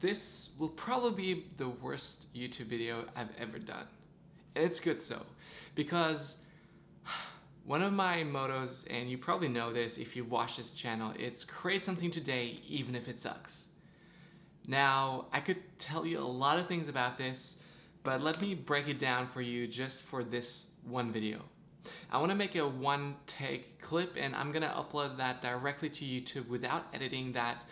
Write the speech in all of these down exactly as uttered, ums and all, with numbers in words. This will probably be the worst YouTube video I've ever done. And it's good so, because one of my mottos, and you probably know this if you watch this channel, it's create something today even if it sucks. Now, I could tell you a lot of things about this, but let me break it down for you just for this one video. I want to make a one-take clip, and I'm going to upload that directly to YouTube without editing that,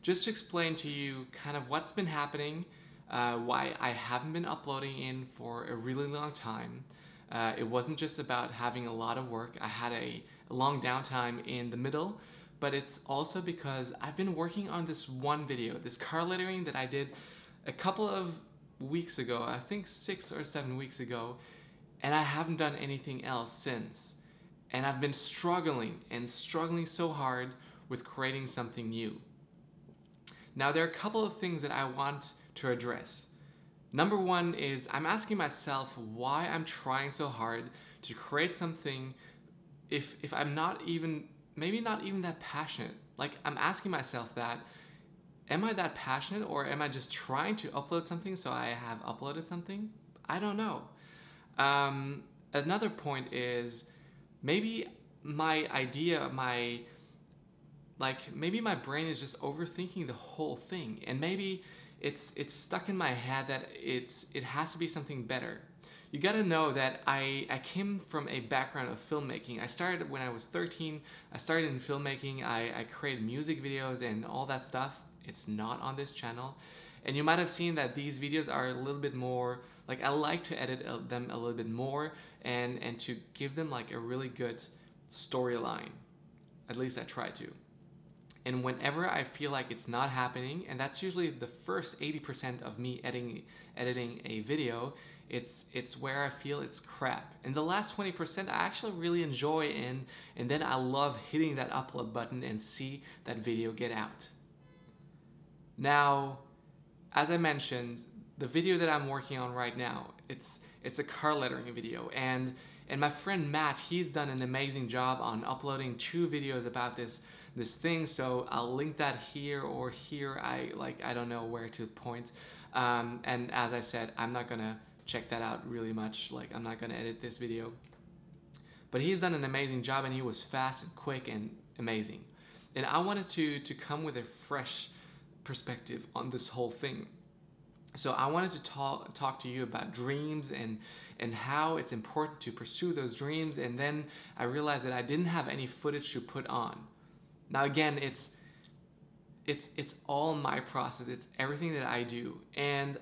just to explain to you kind of what's been happening, uh, why I haven't been uploading in for a really long time. Uh, it wasn't just about having a lot of work. I had a, a long downtime in the middle, but it's also because I've been working on this one video, this car lettering that I did a couple of weeks ago, I think six or seven weeks ago, and I haven't done anything else since. And I've been struggling and struggling so hard with creating something new. Now, there are a couple of things that I want to address. Number one is I'm asking myself why I'm trying so hard to create something if, if I'm not even, maybe not even that passionate. Like, I'm asking myself that, am I that passionate, or am I just trying to upload something so I have uploaded something? I don't know. Um, another point is maybe my idea, my, like maybe my brain is just overthinking the whole thing, and maybe it's it's stuck in my head that it's it has to be something better. You gotta know that I, I came from a background of filmmaking. I started when I was thirteen, I started in filmmaking, I, I created music videos and all that stuff. It's not on this channel. And you might have seen that these videos are a little bit more, like I like to edit them a little bit more and, and to give them like a really good storyline. At least I try to. And whenever I feel like it's not happening, and that's usually the first eighty percent of me editing, editing a video, it's, it's where I feel it's crap. And the last twenty percent I actually really enjoy in, and then I love hitting that upload button and see that video get out. Now, as I mentioned, the video that I'm working on right now, it's it's a car lettering video, and and my friend Matt, he's done an amazing job on uploading two videos about this this thing, so I'll link that here or here. I like I don't know where to point, um, and as I said, I'm not gonna check that out really much. Like, I'm not gonna edit this video, but he's done an amazing job, and he was fast and quick and amazing, and I wanted to to come with a fresh perspective on this whole thing. So I wanted to talk talk to you about dreams and and how it's important to pursue those dreams, and then I realized that I didn't have any footage to put on. Now again, it's it's it's all my process, it's everything that I do, and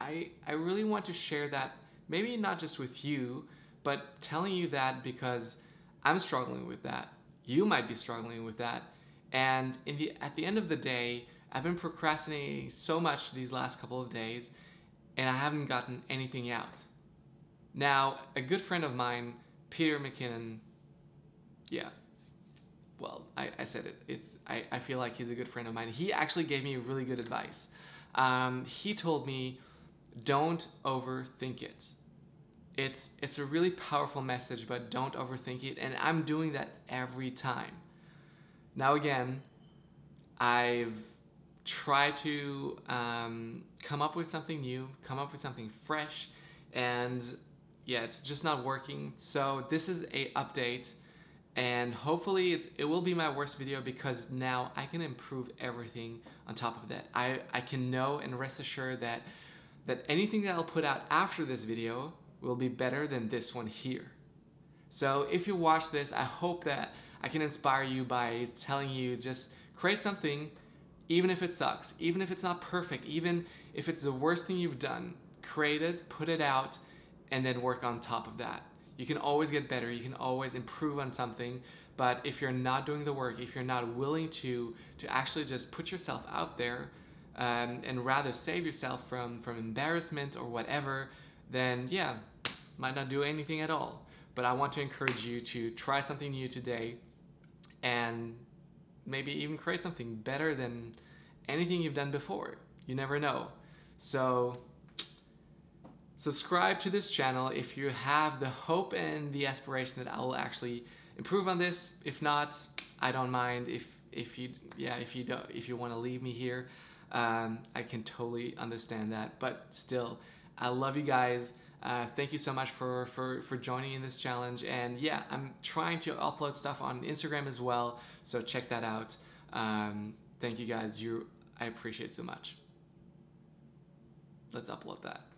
I I really want to share that, maybe not just with you, but telling you that because I'm struggling with that. You might be struggling with that, and in the at the end of the day, I've been procrastinating so much these last couple of days, and I haven't gotten anything out. Now, a good friend of mine, Peter McKinnon, yeah, well, I, I said it, it's, I, I feel like he's a good friend of mine. He actually gave me really good advice. Um, he told me, don't overthink it. It's, it's a really powerful message, but don't overthink it, and I'm doing that every time. Now again, I've try to um, come up with something new, come up with something fresh, and yeah, it's just not working. So this is a update, and hopefully it's, it will be my worst video, because now I can improve everything on top of that. I, I can know and rest assured that, that anything that I'll put out after this video will be better than this one here. So if you watch this, I hope that I can inspire you by telling you just create something. Even if it sucks, even if it's not perfect, even if it's the worst thing you've done, create it, put it out, and then work on top of that. You can always get better, you can always improve on something, but if you're not doing the work, if you're not willing to, to actually just put yourself out there, um, and rather save yourself from, from embarrassment or whatever, then yeah, might not do anything at all. But I want to encourage you to try something new today, and maybe even create something better than anything you've done before. You never know. So subscribe to this channel if you have the hope and the aspiration that I will actually improve on this. If not, I don't mind. If if you yeah, if you don't if you want to leave me here, Um, I can totally understand that, but still, I love you guys. Uh, thank you so much for, for, for joining in this challenge. And yeah, I'm trying to upload stuff on Instagram as well, so check that out. Um, thank you guys, you, I appreciate so much. Let's upload that.